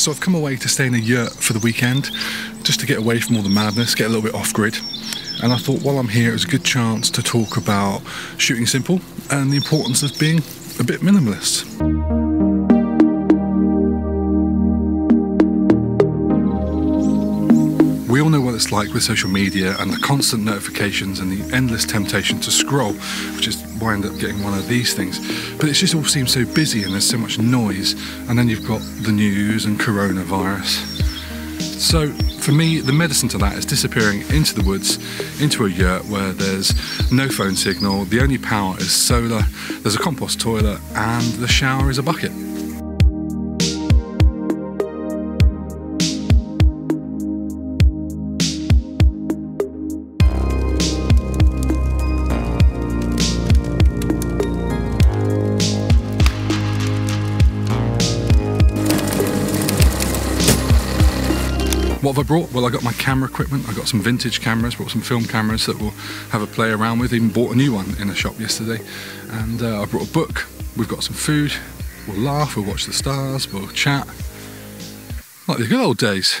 So I've come away to stay in a yurt for the weekend, just to get away from all the madness, get a little bit off-grid. And I thought while I'm here, it was a good chance to talk about shooting simple and the importance of being a bit minimalist. We all know what it's like with social media and the constant notifications and the endless temptation to scroll, which is why I end up getting one of these things. But it just all seems so busy and there's so much noise, and then you've got the news and coronavirus. So for me, the medicine to that is disappearing into the woods, into a yurt where there's no phone signal, the only power is solar, there's a compost toilet, and the shower is a bucket. What have I brought? Well, I got my camera equipment, I got some vintage cameras, brought some film cameras that we'll have a play around with, even bought a new one in a shop yesterday, and I brought a book, we've got some food, we'll laugh, we'll watch the stars, we'll chat, like the good old days.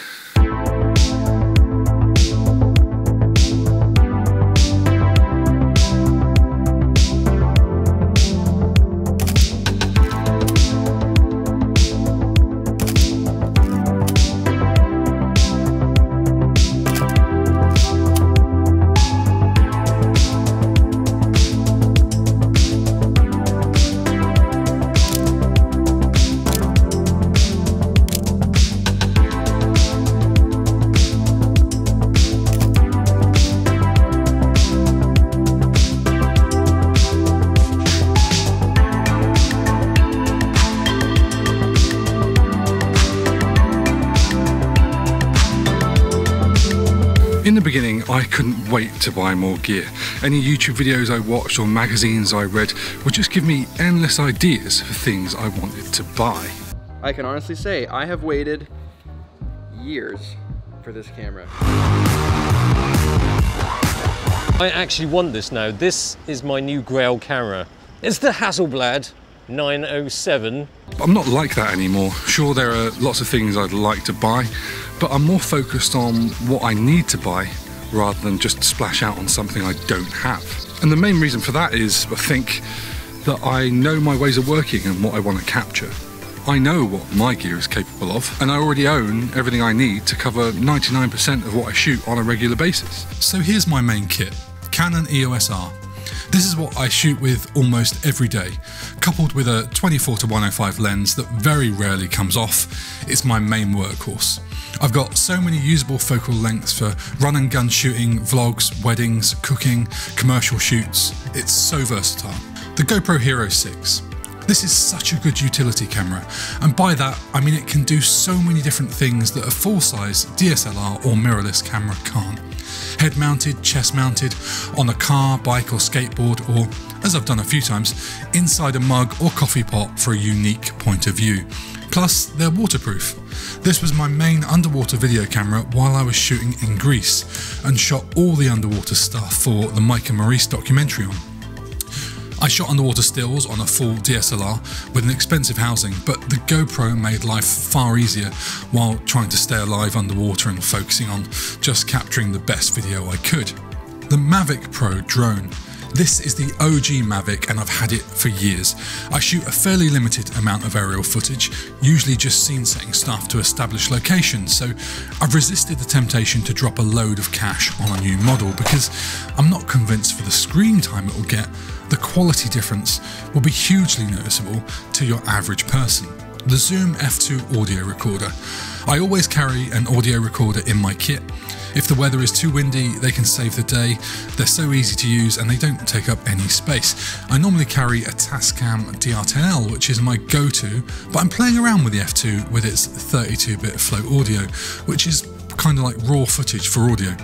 In the beginning, I couldn't wait to buy more gear. Any YouTube videos I watched or magazines I read would just give me endless ideas for things I wanted to buy. I can honestly say I have waited years for this camera. I actually want this now. This is my new Grail camera. It's the Hasselblad 907. I'm not like that anymore. Sure, there are lots of things I'd like to buy, but I'm more focused on what I need to buy rather than just splash out on something I don't have. And the main reason for that is, I think, that I know my ways of working and what I want to capture. I know what my gear is capable of, and I already own everything I need to cover 99% of what I shoot on a regular basis. So here's my main kit, Canon EOS R. This is what I shoot with almost every day, coupled with a 24-105 lens that very rarely comes off. It's my main workhorse. I've got so many usable focal lengths for run and gun shooting, vlogs, weddings, cooking, commercial shoots. It's so versatile. The GoPro Hero 6. This is such a good utility camera, and by that I mean it can do so many different things that a full-size DSLR or mirrorless camera can't. Head-mounted, chest-mounted, on a car, bike or skateboard, or, as I've done a few times, inside a mug or coffee pot for a unique point of view. Plus, they're waterproof. This was my main underwater video camera while I was shooting in Greece, and shot all the underwater stuff for the Mike and Maurice documentary on. I shot underwater stills on a full DSLR with an expensive housing, but the GoPro made life far easier while trying to stay alive underwater and focusing on just capturing the best video I could. The Mavic Pro drone. This is the OG Mavic, and I've had it for years. I shoot a fairly limited amount of aerial footage, usually just scene setting stuff to establish locations, so I've resisted the temptation to drop a load of cash on a new model because I'm not convinced for the screen time it will get, the quality difference will be hugely noticeable to your average person. The Zoom F2 audio recorder. I always carry an audio recorder in my kit. If the weather is too windy, they can save the day. They're so easy to use and they don't take up any space. I normally carry a Tascam DR-10L, which is my go-to, but I'm playing around with the F2 with its 32-bit float audio, which is kind of like raw footage for audio,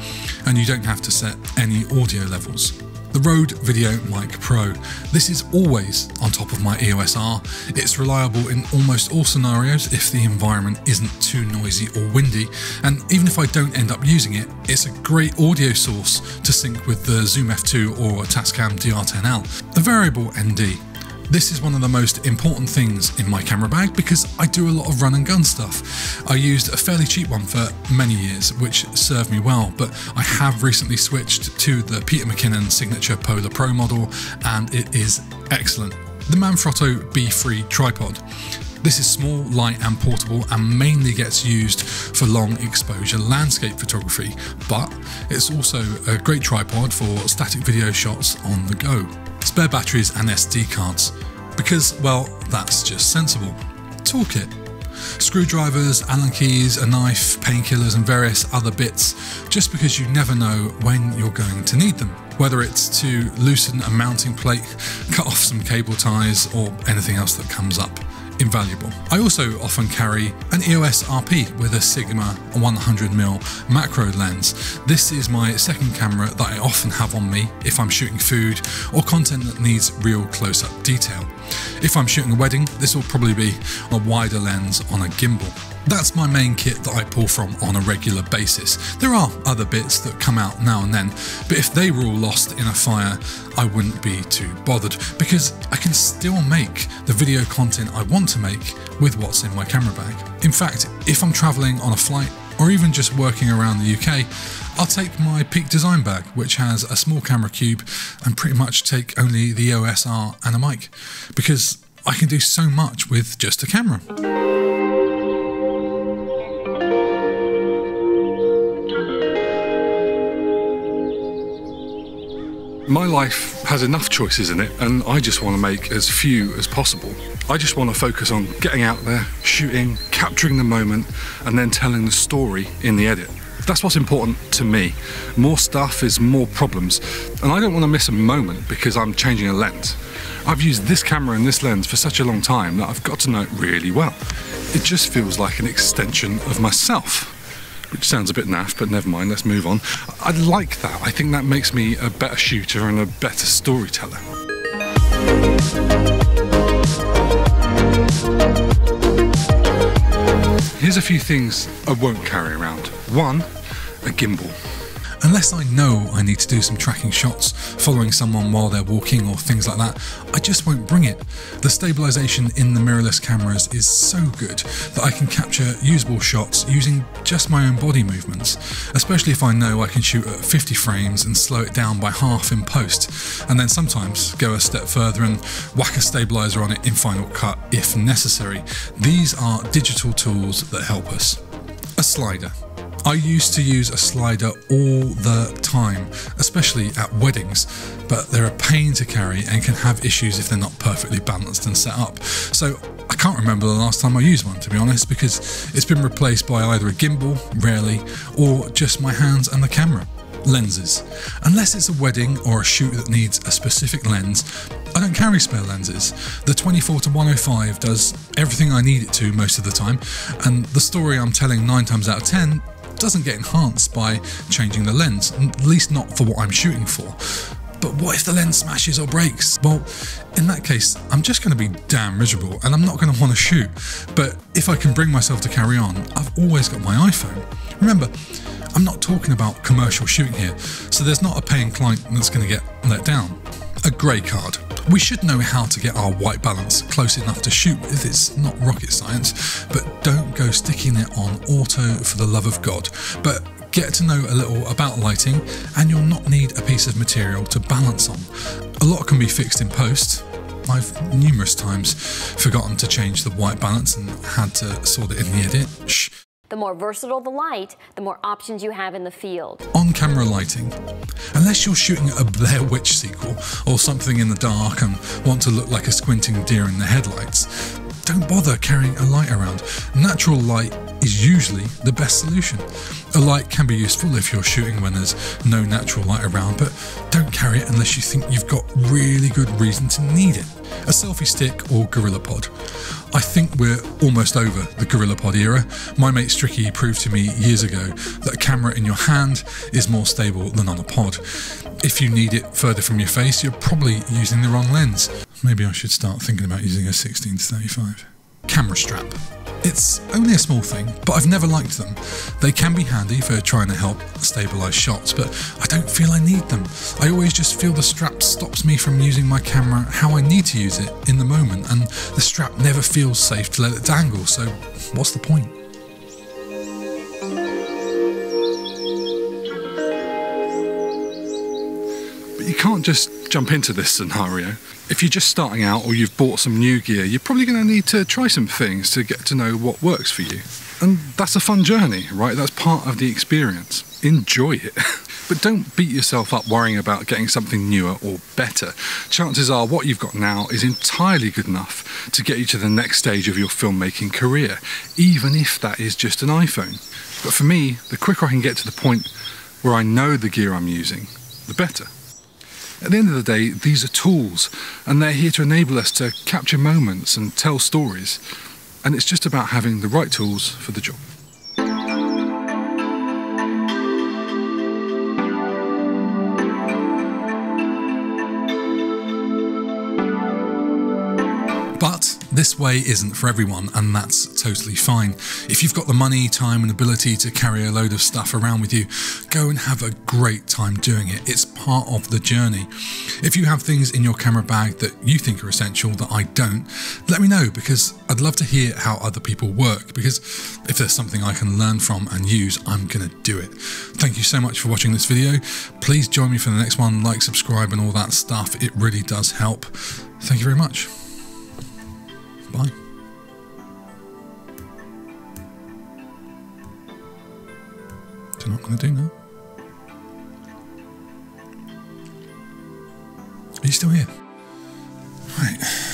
and you don't have to set any audio levels. The Rode Video Mic Pro. This is always on top of my EOS R. It's reliable in almost all scenarios if the environment isn't too noisy or windy, and even if I don't end up using it, it's a great audio source to sync with the Zoom F2 or Tascam DR-10L. The Variable ND. This is one of the most important things in my camera bag because I do a lot of run and gun stuff. I used a fairly cheap one for many years, which served me well, but I have recently switched to the Peter McKinnon signature Polar Pro model, and it is excellent. The Manfrotto Befree tripod. This is small, light and portable and mainly gets used for long exposure landscape photography, but it's also a great tripod for static video shots on the go. Spare batteries and SD cards, because, well, that's just sensible. Toolkit. Screwdrivers, Allen keys, a knife, painkillers and various other bits, just because you never know when you're going to need them. Whether it's to loosen a mounting plate, cut off some cable ties or anything else that comes up. Invaluable. I also often carry an EOS RP with a Sigma 100mm macro lens. This is my second camera that I often have on me if I'm shooting food or content that needs real close-up detail. If I'm shooting a wedding, this will probably be a wider lens on a gimbal. That's my main kit that I pull from on a regular basis. There are other bits that come out now and then, but if they were all lost in a fire, I wouldn't be too bothered because I can still make the video content I want to make with what's in my camera bag. In fact, if I'm traveling on a flight or even just working around the UK, I'll take my Peak Design bag, which has a small camera cube and pretty much take only the EOS R and a mic, because I can do so much with just a camera. My life has enough choices in it, and I just want to make as few as possible. I just want to focus on getting out there, shooting, capturing the moment, and then telling the story in the edit. That's what's important to me. More stuff is more problems, and I don't want to miss a moment because I'm changing a lens. I've used this camera and this lens for such a long time that I've got to know it really well. It just feels like an extension of myself. Which sounds a bit naff, but never mind, let's move on. I like that. I think that makes me a better shooter and a better storyteller. Here's a few things I won't carry around. One, a gimbal. Unless I know I need to do some tracking shots, following someone while they're walking or things like that, I just won't bring it. The stabilization in the mirrorless cameras is so good that I can capture usable shots using just my own body movements, especially if I know I can shoot at 50 frames and slow it down by half in post, and then sometimes go a step further and whack a stabilizer on it in Final Cut if necessary. These are digital tools that help us. A slider. I used to use a slider all the time, especially at weddings, but they're a pain to carry and can have issues if they're not perfectly balanced and set up. So I can't remember the last time I used one, to be honest, because it's been replaced by either a gimbal, rarely, or just my hands and the camera. Lenses. Unless it's a wedding or a shoot that needs a specific lens, I don't carry spare lenses. The 24-105 does everything I need it to most of the time, and the story I'm telling 9 times out of 10 doesn't get enhanced by changing the lens, at least not for what I'm shooting for. But what if the lens smashes or breaks? Well, in that case, I'm just going to be damn miserable and I'm not going to want to shoot. But if I can bring myself to carry on, I've always got my iPhone. Remember, I'm not talking about commercial shooting here, so there's not a paying client that's going to get let down. A grey card. We should know how to get our white balance close enough to shoot with. It's not rocket science, but don't go sticking it on auto for the love of God. But get to know a little about lighting and you'll not need a piece of material to balance on. A lot can be fixed in post. I've numerous times forgotten to change the white balance and had to sort it in the edit. Shh. The more versatile the light, the more options you have in the field. On-camera lighting. Unless you're shooting a Blair Witch sequel or something in the dark and want to look like a squinting deer in the headlights, don't bother carrying a light around. Natural light is usually the best solution. A light can be useful if you're shooting when there's no natural light around, but don't carry it unless you think you've got really good reason to need it. A selfie stick or GorillaPod. I think we're almost over the GorillaPod era. My mate Stricky proved to me years ago that a camera in your hand is more stable than on a pod. If you need it further from your face, you're probably using the wrong lens. Maybe I should start thinking about using a 16-35. camera strap. It's only a small thing, but I've never liked them. They can be handy for trying to help stabilise shots, but I don't feel I need them. I always just feel the strap stops me from using my camera how I need to use it in the moment, and the strap never feels safe to let it dangle, so what's the point? But you can't just jump into this scenario. If you're just starting out or you've bought some new gear, you're probably going to need to try some things to get to know what works for you. And that's a fun journey, right? That's part of the experience. Enjoy it. But don't beat yourself up worrying about getting something newer or better. Chances are what you've got now is entirely good enough to get you to the next stage of your filmmaking career, even if that is just an iPhone. But for me, the quicker I can get to the point where I know the gear I'm using, the better. At the end of the day, these are tools, and they're here to enable us to capture moments and tell stories. And it's just about having the right tools for the job. But this way isn't for everyone, and that's totally fine. If you've got the money, time and ability to carry a load of stuff around with you, go and have a great time doing it. It's part of the journey. If you have things in your camera bag that you think are essential that I don't, let me know, because I'd love to hear how other people work, because if there's something I can learn from and use, I'm going to do it. Thank you so much for watching this video. Please join me for the next one, like, subscribe and all that stuff. It really does help. Thank you very much. Bye. I'm not going to do now. Are you still here? Right.